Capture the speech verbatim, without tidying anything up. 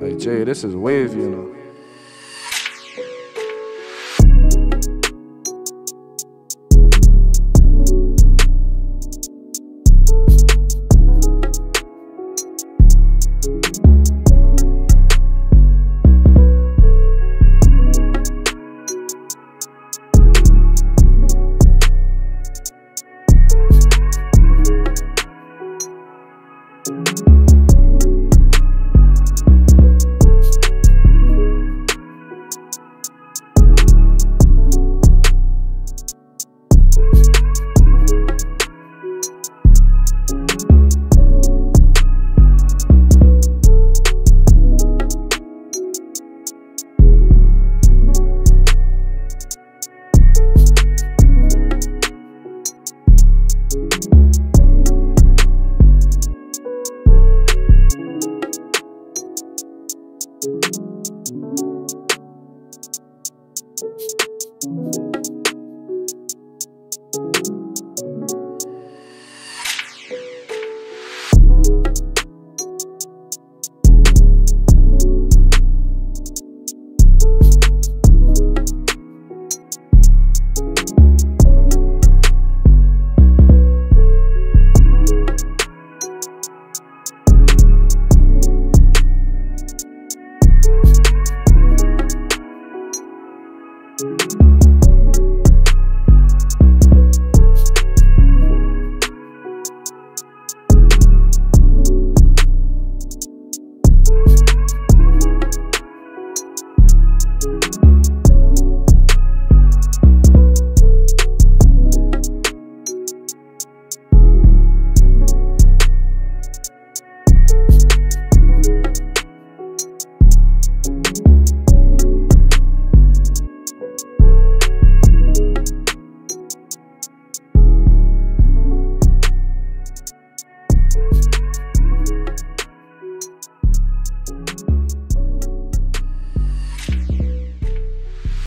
Like, Jay, this is wave, you know. Thank you.